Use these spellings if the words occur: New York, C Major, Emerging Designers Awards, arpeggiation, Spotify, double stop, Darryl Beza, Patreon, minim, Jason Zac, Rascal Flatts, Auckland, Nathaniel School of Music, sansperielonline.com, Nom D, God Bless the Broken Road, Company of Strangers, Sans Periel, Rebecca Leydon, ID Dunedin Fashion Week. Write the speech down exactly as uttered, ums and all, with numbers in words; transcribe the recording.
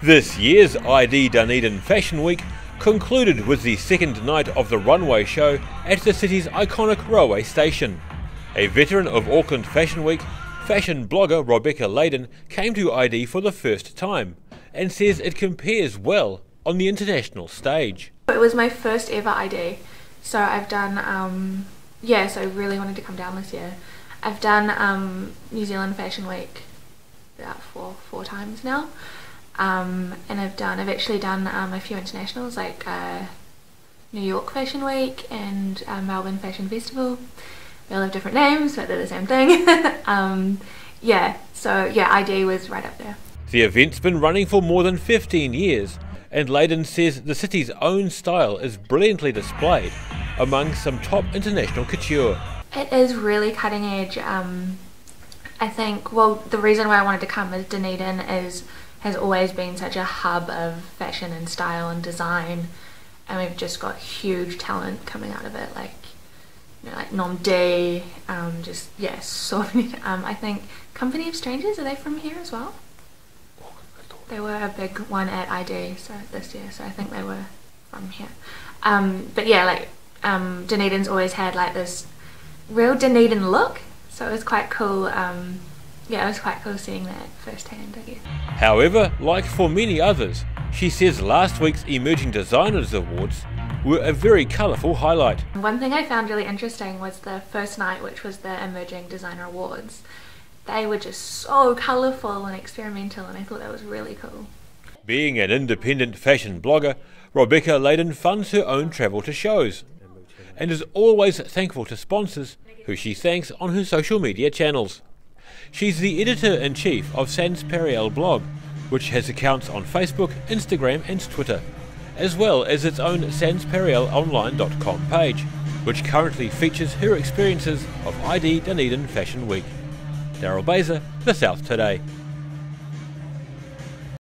This year's I D Dunedin Fashion Week concluded with the second night of the runway show at the city's iconic railway station. A veteran of Auckland Fashion Week, fashion blogger Rebecca Leydon came to I D for the first time and says it compares well on the international stage. It was my first ever I D, so I've done, um, yeah, so I really wanted to come down this year. I've done um, New Zealand Fashion Week about four, four times now. Um, and I've done, I've actually done um, a few internationals, like uh, New York Fashion Week and uh, Melbourne Fashion Festival. They all have different names, but they're the same thing. um, yeah, so yeah, I D was right up there. The event's been running for more than fifteen years, and Leydon says the city's own style is brilliantly displayed among some top international couture. It is really cutting edge. Um, I think, well, the reason why I wanted to come is Dunedin is has always been such a hub of fashion and style and design, and we've just got huge talent coming out of it, like you know, like Nom D, um, just yeah, so many. Um, I think Company of Strangers, are they from here as well? They were a big one at I D so this year, so I think they were from here. Um, but yeah, like um, Dunedin's always had like this real Dunedin look, so it was quite cool. Um, Yeah, it was quite cool seeing that firsthand, I guess. However, like for many others, she says last week's Emerging Designers Awards were a very colourful highlight. One thing I found really interesting was the first night, which was the Emerging Designer Awards. They were just so colourful and experimental, and I thought that was really cool. Being an independent fashion blogger, Rebecca Leydon funds her own travel to shows and is always thankful to sponsors, who she thanks on her social media channels. She's the editor-in-chief of Sans Periel blog, which has accounts on Facebook, Instagram and Twitter, as well as its own sans periel online dot com page, which currently features her experiences of I D Dunedin Fashion Week. Darryl Beza, The South Today.